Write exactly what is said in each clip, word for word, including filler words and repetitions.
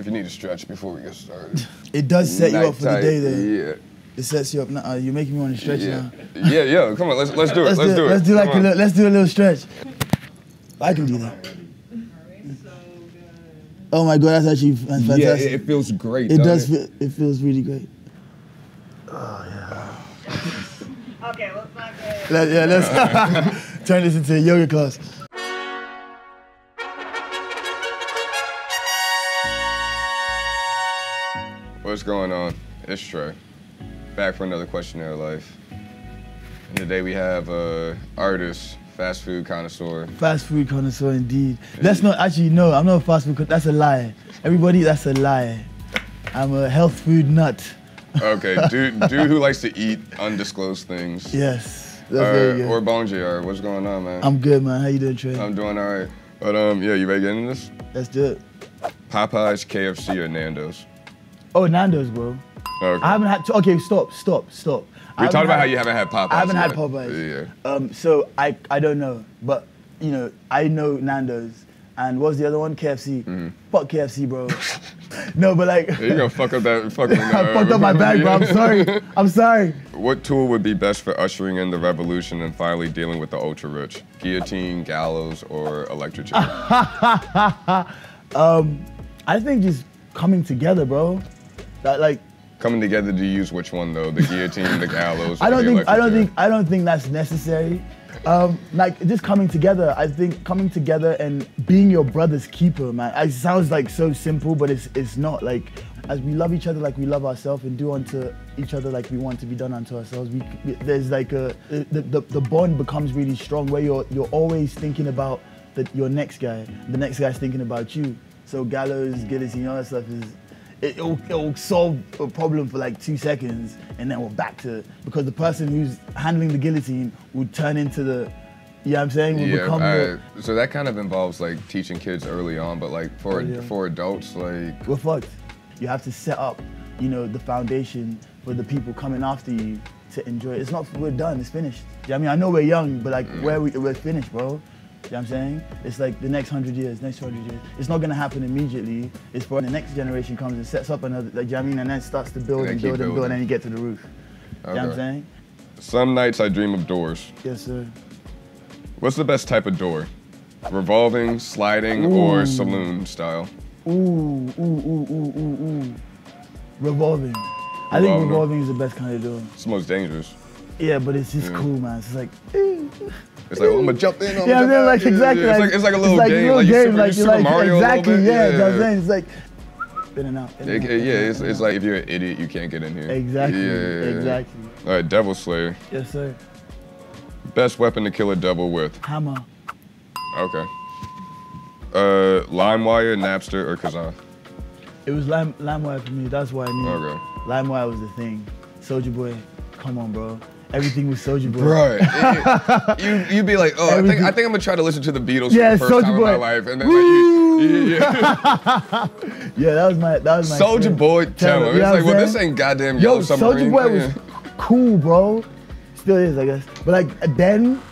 if you need to stretch before we get started. It does set Night you up for tight. the day, then. Yeah. It sets you up. Now, uh, you're making me want to stretch yeah. now. Yeah, yeah. Come on, let's let's do it. Let's, let's do, do it. Let's do like a little, let's do a little stretch. I can do that. Oh my God, that's actually fantastic. Yeah, it feels great. It does. It? Feel, it feels really great. Oh yeah. Okay, let's not get. Let, yeah, let's turn this into a yoga class. What's going on? It's Trey. Back for another Questionnaire Life. And today we have a uh, artist, fast food connoisseur. Fast food connoisseur, indeed. indeed. That's not actually no. I'm not a fast food. That's a lie. Everybody, that's a lie. I'm a health food nut. Okay, dude, dude who likes to eat undisclosed things. Yes, that's uh, very good. Or Obongjayar, what's going on, man? I'm good, man. How you doing, Trey? I'm doing all right. But um, yeah, you ready to get into this? Let's do it. Popeyes, K F C, or Nando's? Oh, Nando's, bro. Okay. I haven't had. To, okay, stop, stop, stop. We talked about had, how you haven't had Popeyes. I haven't yet. had Popeyes. Yeah. Um, so I, I don't know, but you know, I know Nando's, and what's the other one? K F C. Mm-hmm. Fuck K F C, bro. No, but like. You're gonna fuck up that fucking. Uh, I fucked up my bag, bro. I'm sorry. I'm sorry. What tool would be best for ushering in the revolution and finally dealing with the ultra rich? Guillotine, gallows, or electric chair? um, I think just coming together, bro. That like. Coming together to use which one though? The guillotine, the gallows. Or I don't the think. I don't chair? think. I don't think that's necessary. Um, like just coming together, I think coming together and being your brother's keeper, man. It sounds like so simple, but it's it's not. Like as we love each other, like we love ourselves, and do unto each other like we want to be done unto ourselves. We, we there's like a the, the the bond becomes really strong where you're you're always thinking about the, your next guy. The next guy's thinking about you. So gallows, guillotine, all that stuff is. It'll, it'll solve a problem for like two seconds, and then we're back to because the person who's handling the guillotine would turn into the, you know what I'm saying? Will yeah, become I, the, so that kind of involves like teaching kids early on, but like for yeah. for adults, like we're fucked. You have to set up, you know, the foundation for the people coming after you to enjoy it. It's not we're done. It's finished. You know what I mean? I know we're young, but like mm. where we we're finished, bro. You know what I'm saying? It's like the next hundred years, next hundred years. It's not gonna happen immediately. It's for when the next generation comes and sets up another, like, you know what I mean? And then starts to build and, and build building. and build, and then you get to the roof. Okay. You know what I'm saying? Some nights I dream of doors. Yes, sir. What's the best type of door? Revolving, sliding, ooh. or saloon style? Ooh, ooh, ooh, ooh, ooh, ooh. Revolving. I revolving. think revolving is the best kind of door. It's the most dangerous. Yeah, but it's just yeah. cool, man. It's like, ew. It's like, oh, I'm gonna jump in. I'm yeah, jump like, exactly. Yeah, yeah. It's like, it's like a little it's like game, little like you're Super, like, you're Super like, Mario exactly, a little bit. Yeah, yeah. You know what I'm saying? It's like, in and out. In it, and out it, yeah, it's, it's like if you're an idiot, you can't get in here. Exactly. Yeah, yeah, yeah. Exactly. All right, Devil Slayer. Yes, sir. Best weapon to kill a devil with? Hammer. Okay. Uh, LimeWire, Napster, or Kazaa? It was Lime LimeWire for me. That's why I knew. Okay. LimeWire was the thing. Soulja Boy, come on, bro. Everything was Soulja Boy. Right. you, you'd be like, oh, I think, I think I'm gonna try to listen to the Beatles yeah, for the first Soulja time Boy. in my life. And then Woo! Like, you, you, yeah. yeah, that was my, that was my Soulja Boy, tell him. It's like, well, this ain't goddamn Yo, Yellow Submarine. Soulja Boy yeah. was cool, bro. Still is, I guess. But like, then.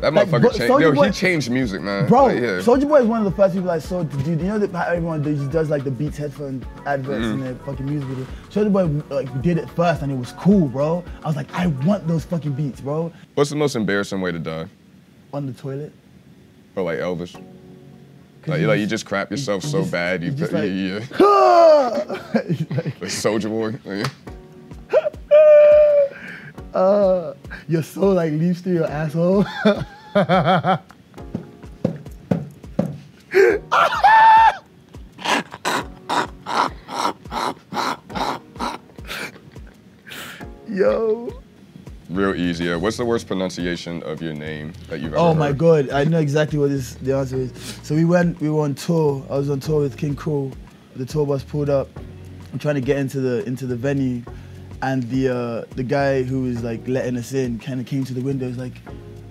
That like, motherfucker changed. Soulja Yo, Boy, he changed music, man. Bro, like, yeah. Soulja Boy is one of the first people I saw to do. You know that everyone does, does like the Beats headphone adverts mm. in their fucking music video. Soulja Boy like did it first, and it was cool, bro. I was like, I want those fucking beats, bro. What's the most embarrassing way to die? On the toilet. Or like Elvis. Like you, like you just crap yourself you, so just, bad, you, you just like, yeah. like, like Soulja Boy. Uh, your soul like leaves through your asshole. Yo. Real easy. Yeah. What's the worst pronunciation of your name that you've ever Oh my heard? God, I know exactly what this, the answer is. So we went, we were on tour. I was on tour with King Koo. The tour bus pulled up. I'm trying to get into the into the venue. And the uh, the guy who was like letting us in kind of came to the window. He's like,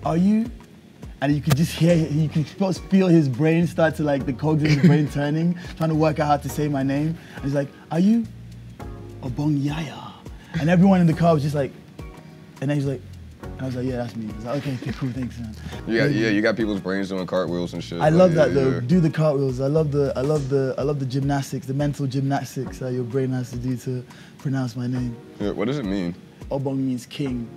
"Are you?" And you could just hear, you could feel his brain start to like the cogs in his brain turning, trying to work out how to say my name. And he's like, "Are you Obongjayar?" And everyone in the car was just like, and then he's like, I was like, yeah, that's me. I was like, okay, cool, thanks, man. You got, yeah, you got people's brains doing cartwheels and shit. I love like, that yeah, though. Yeah. Do the cartwheels. I love the, I love the, I love the gymnastics, the mental gymnastics that your brain has to do to pronounce my name. Yeah, what does it mean? Obong means king,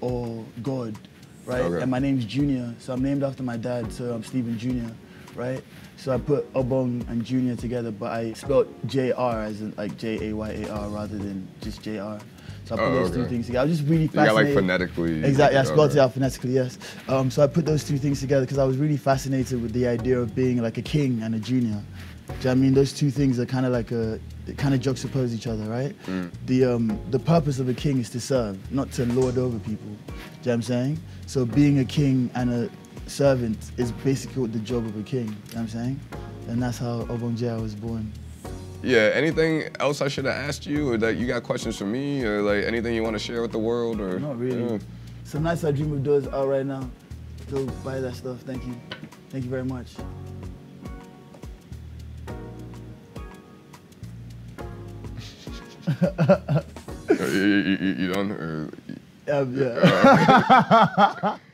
or God, right? Okay. And my name's Junior, so I'm named after my dad, so I'm Stephen Junior, right? So I put Obong and Junior together, but I spelled J R as in like J A Y A R rather than just J R. So I put oh, those okay. two things together. I was just really fascinated. You got like phonetically. Exactly, I spelled it out phonetically, yes. Um, so I put those two things together because I was really fascinated with the idea of being like a king and a junior. Do you know what I mean? Those two things are kind of like a, kind of juxtapose each other, right? Mm. The um, the purpose of a king is to serve, not to lord over people. Do you know what I'm saying? So being a king and a servant is basically what the job of a king, you know what I'm saying? And that's how Obongjayar was born. Yeah, anything else I should have asked you, or that you got questions for me, or like anything you want to share with the world, or? Not really. Yeah. Some nice I Dream of Doors out right now. Go buy that stuff, thank you. Thank you very much. you, you, you done? Or... Um, yeah.